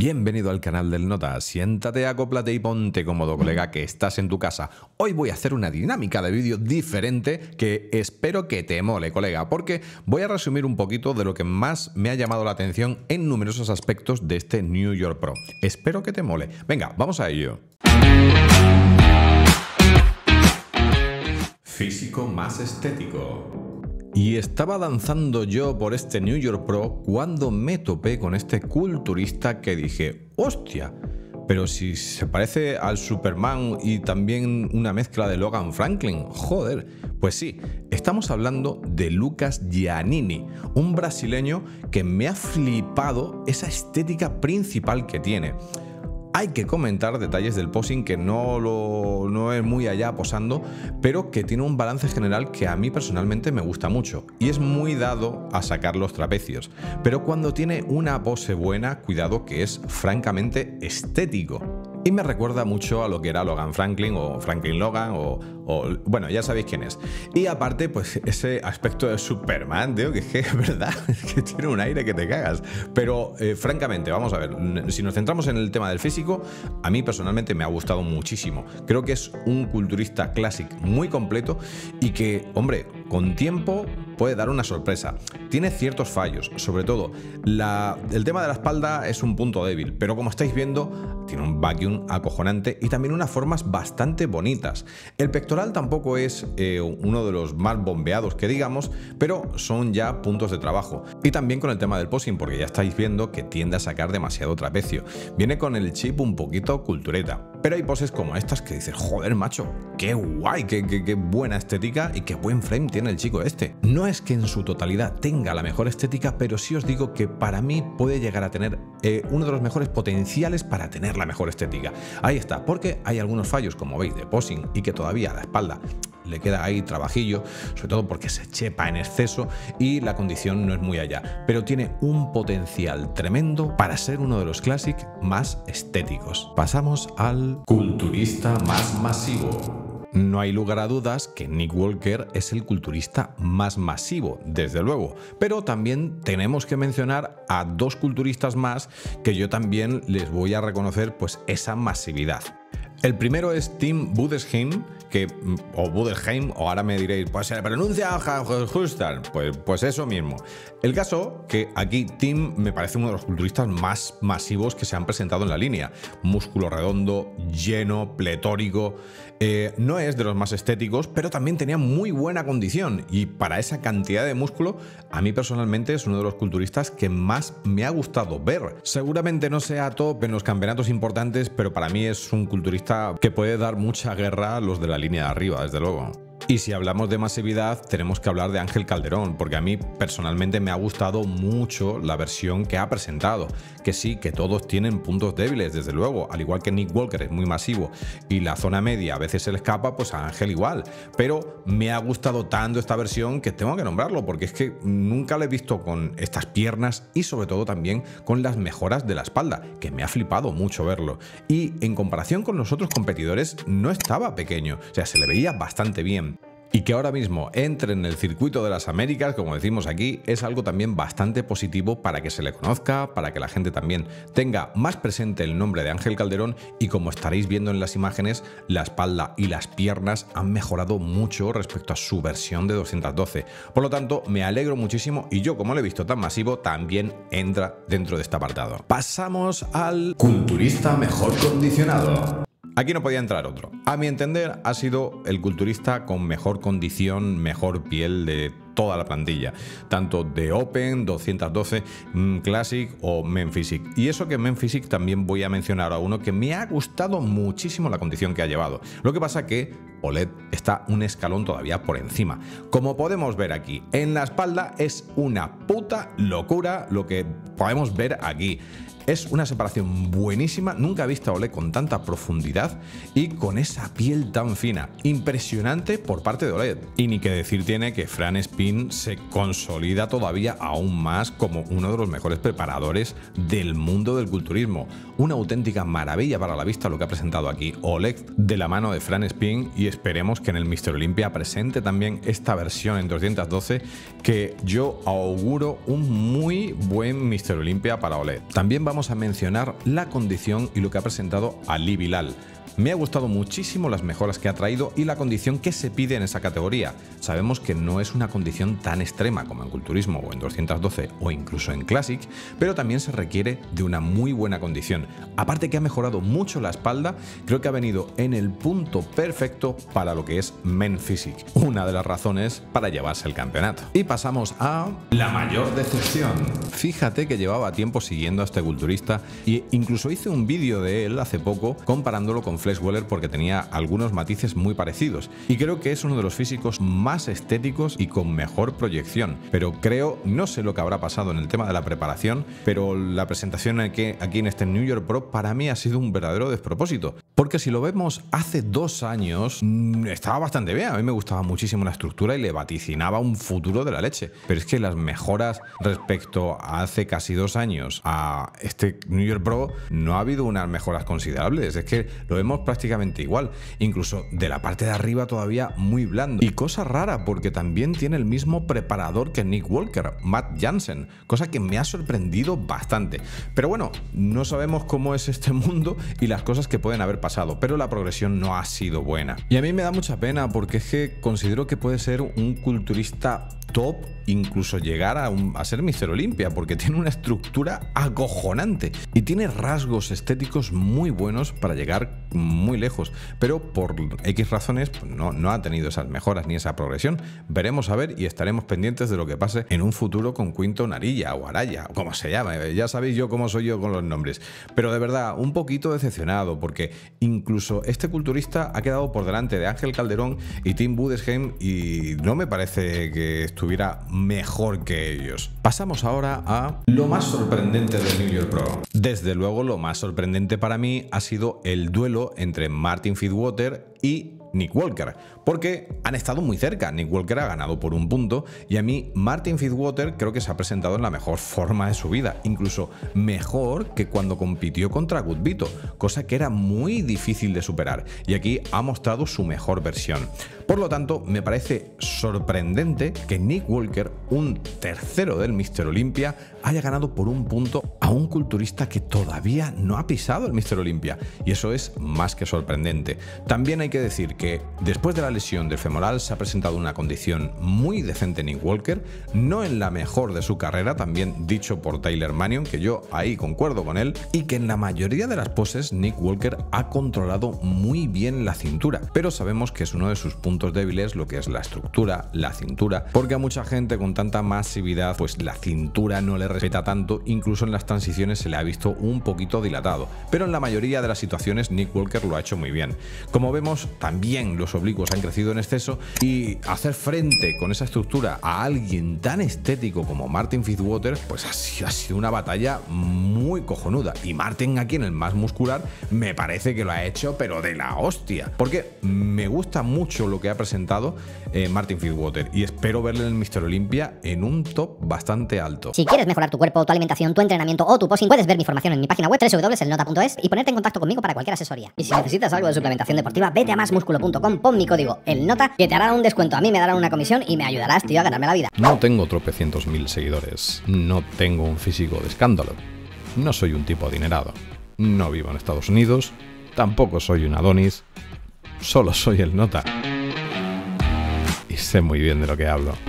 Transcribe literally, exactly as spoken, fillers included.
Bienvenido al canal del Nota, siéntate, acóplate y ponte cómodo, colega, que estás en tu casa. Hoy voy a hacer una dinámica de vídeo diferente que espero que te mole, colega, porque voy a resumir un poquito de lo que más me ha llamado la atención en numerosos aspectos de este New York Pro. Espero que te mole. Venga, vamos a ello. Físico más estético. Y estaba danzando yo por este New York Pro cuando me topé con este culturista que dije, hostia, pero si se parece al Superman y también una mezcla de Logan Franklin, joder. Pues sí, estamos hablando de Lucas Giannini, un brasileño que me ha flipado esa estética principal que tiene. Hay que comentar detalles del posing que no, lo, no es muy allá posando, pero que tiene un balance general que a mí personalmente me gusta mucho y es muy dado a sacar los trapecios. Pero cuando tiene una pose buena, cuidado, que es francamente estético. Y me recuerda mucho a lo que era Logan Franklin o Franklin Logan o, o... bueno, ya sabéis quién es. Y aparte, pues ese aspecto de Superman, tío, que es que es verdad, es que tiene un aire que te cagas. Pero eh, francamente, vamos a ver, si nos centramos en el tema del físico, a mí personalmente me ha gustado muchísimo. Creo que es un culturista clásico muy completo y que, hombre, con tiempo puede dar una sorpresa. Tiene ciertos fallos, sobre todo la, el tema de la espalda es un punto débil, pero como estáis viendo tiene un vacuum acojonante y también unas formas bastante bonitas. El pectoral tampoco es eh, uno de los más bombeados que digamos, pero son ya puntos de trabajo. Y también con el tema del posing, porque ya estáis viendo que tiende a sacar demasiado trapecio. Viene con el chip un poquito cultureta, pero hay poses como estas que dices, joder macho, qué guay, qué, qué, qué buena estética y qué buen frame tiene el chico este. No es que en su totalidad tenga la mejor estética, pero sí os digo que para mí puede llegar a tener eh, uno de los mejores potenciales para tener la mejor estética. Ahí está, porque hay algunos fallos, como veis, de posing y que todavía a la espalda le queda ahí trabajillo, sobre todo porque se chepa en exceso y la condición no es muy allá, pero tiene un potencial tremendo para ser uno de los clásicos más estéticos. Pasamos al culturista más masivo. No hay lugar a dudas que Nick Walker es el culturista más masivo, desde luego, pero también tenemos que mencionar a dos culturistas más que yo también les voy a reconocer pues esa masividad. El primero es Tim Budesheim, que, o Budesheim, o ahora me diréis, pues se le pronuncia Hustar, pues, pues eso mismo. El caso que aquí Tim me parece uno de los culturistas más masivos que se han presentado en la línea. Músculo redondo, lleno, pletórico. Eh, no es de los más estéticos, pero también tenía muy buena condición. Y para esa cantidad de músculo, a mí personalmente es uno de los culturistas que más me ha gustado ver. Seguramente no sea top en los campeonatos importantes, pero para mí es un culturista que puede dar mucha guerra a los de la línea de arriba, desde luego. Y si hablamos de masividad, tenemos que hablar de Ángel Calderón, porque a mí personalmente me ha gustado mucho la versión que ha presentado. Que sí, que todos tienen puntos débiles, desde luego, al igual que Nick Walker es muy masivo y la zona media a veces se le escapa, pues a Ángel igual. Pero me ha gustado tanto esta versión que tengo que nombrarlo, porque es que nunca lo he visto con estas piernas y sobre todo también con las mejoras de la espalda, que me ha flipado mucho verlo. Y en comparación con los otros competidores, no estaba pequeño, o sea, se le veía bastante bien. Y que ahora mismo entre en el circuito de las Américas, como decimos aquí, es algo también bastante positivo para que se le conozca, para que la gente también tenga más presente el nombre de Ángel Calderón. Y como estaréis viendo en las imágenes, la espalda y las piernas han mejorado mucho respecto a su versión de doscientos doce. Por lo tanto, me alegro muchísimo y yo, como lo he visto tan masivo, también entra dentro de este apartado. Pasamos al culturista mejor condicionado. Aquí no podía entrar otro. A mi entender, ha sido el culturista con mejor condición, mejor piel de toda la plantilla, tanto de Open, doscientos doce, Classic o Men Physique. Y eso que en Men Physique también voy a mencionar a uno que me ha gustado muchísimo la condición que ha llevado. Lo que pasa que Oled está un escalón todavía por encima. Como podemos ver aquí, en la espalda es una puta locura lo que podemos ver aquí. Es una separación buenísima, nunca he visto a Oled con tanta profundidad y con esa piel tan fina. Impresionante por parte de Oled. Y ni que decir tiene que Fran Spin se consolida todavía aún más como uno de los mejores preparadores del mundo del culturismo. Una auténtica maravilla para la vista lo que ha presentado aquí Oled de la mano de Fran Spin, y esperemos que en el míster Olympia presente también esta versión en doscientos doce, que yo auguro un muy buen míster Olympia para Oled. También vamos vamos a mencionar la condición y lo que ha presentado Ali Bilal. Me ha gustado muchísimo las mejoras que ha traído y la condición que se pide en esa categoría. Sabemos que no es una condición tan extrema como en culturismo o en doscientos doce o incluso en Classic, pero también se requiere de una muy buena condición. Aparte que ha mejorado mucho la espalda, creo que ha venido en el punto perfecto para lo que es Men Physique, una de las razones para llevarse el campeonato. Y pasamos a la mayor decepción. Fíjate que llevaba tiempo siguiendo a este culturista e incluso hice un vídeo de él hace poco comparándolo con Sweller porque tenía algunos matices muy parecidos y creo que es uno de los físicos más estéticos y con mejor proyección, pero creo, no sé lo que habrá pasado en el tema de la preparación, pero la presentación aquí, aquí en este New York Pro para mí ha sido un verdadero despropósito, porque si lo vemos hace dos años estaba bastante bien, a mí me gustaba muchísimo la estructura y le vaticinaba un futuro de la leche, pero es que las mejoras respecto a hace casi dos años a este New York Pro no ha habido unas mejoras considerables, es que lo vemos prácticamente igual, incluso de la parte de arriba todavía muy blando. Y cosa rara porque también tiene el mismo preparador que Nick Walker, Matt Jansen, cosa que me ha sorprendido bastante. Pero bueno, no sabemos cómo es este mundo y las cosas que pueden haber pasado, pero la progresión no ha sido buena. Y a mí me da mucha pena porque es que considero que puede ser un culturista top, incluso llegar a, un, a ser míster Olympia, porque tiene una estructura acojonante y tiene rasgos estéticos muy buenos para llegar muy lejos, pero por X razones no, no ha tenido esas mejoras ni esa progresión. Veremos a ver y estaremos pendientes de lo que pase en un futuro con Quinto Narilla o Araya, o como se llama, ya sabéis yo cómo soy yo con los nombres, pero de verdad un poquito decepcionado porque incluso este culturista ha quedado por delante de Ángel Calderón y Tim Budesheim y no me parece que estuviera mejor que ellos. Pasamos ahora a lo más sorprendente del New York Pro. Desde luego lo más sorprendente para mí ha sido el duelo entre Martin Fitzwater y Nick Walker, porque han estado muy cerca. Nick Walker ha ganado por un punto y a mí Martin Fitzwater creo que se ha presentado en la mejor forma de su vida, incluso mejor que cuando compitió contra Good Vito, cosa que era muy difícil de superar, y aquí ha mostrado su mejor versión. Por lo tanto, me parece sorprendente que Nick Walker, un tercero del míster Olympia, haya ganado por un punto a un culturista que todavía no ha pisado el míster Olympia, y eso es más que sorprendente. También hay que decir que después de la lesión del femoral se ha presentado una condición muy decente Nick Walker, no en la mejor de su carrera, también dicho por Taylor Mannion, que yo ahí concuerdo con él, y que en la mayoría de las poses Nick Walker ha controlado muy bien la cintura, pero sabemos que es uno de sus puntos débiles lo que es la estructura, la cintura, porque a mucha gente con tanta masividad pues la cintura no le respeta tanto, incluso en las transiciones se le ha visto un poquito dilatado, pero en la mayoría de las situaciones Nick Walker lo ha hecho muy bien. Como vemos, también los oblicuos han crecido en exceso y hacer frente con esa estructura a alguien tan estético como Martin Fitzwater pues ha sido, ha sido una batalla muy cojonuda, y Martin aquí en el más muscular me parece que lo ha hecho pero de la hostia, porque me gusta mucho lo que ha presentado eh, Martin Fitzwater y espero verle en el míster Olympia en un top bastante alto. Si quieres mejorar tu cuerpo, tu alimentación, tu entrenamiento o tu posing, puedes ver mi formación en mi página web w w w punto el nota punto es y ponerte en contacto conmigo para cualquier asesoría. Y si necesitas algo de suplementación deportiva, vete a más musculo punto com, pon mi código El Nota que te hará un descuento, a mí me darán una comisión y me ayudarás, tío, a ganarme la vida. No tengo tropecientos mil seguidores, no tengo un físico de escándalo, no soy un tipo adinerado, no vivo en Estados Unidos, tampoco soy un Adonis, solo soy El Nota y sé muy bien de lo que hablo.